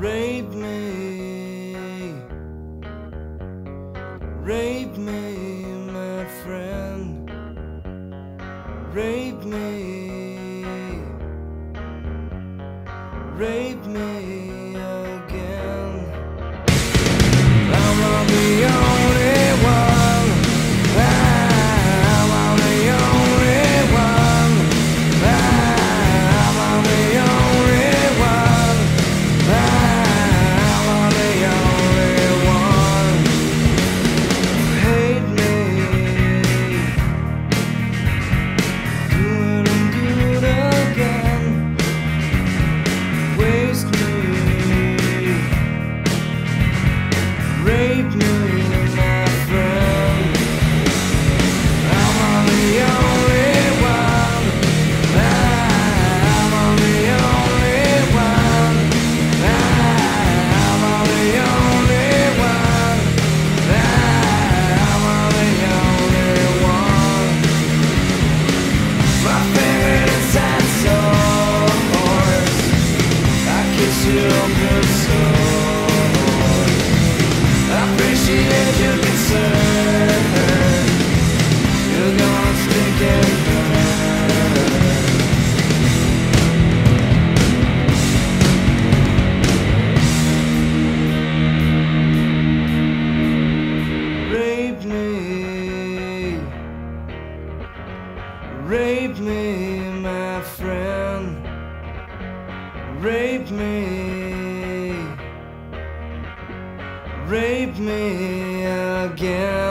Rape me, rape me, my friend, rape me, rape me again. I'm on the only one, I'm on the only one, I'm on the only one, I'm on the only one. Hate me, good and good again, waste me, rape me. Rape me, my friend, rape me again.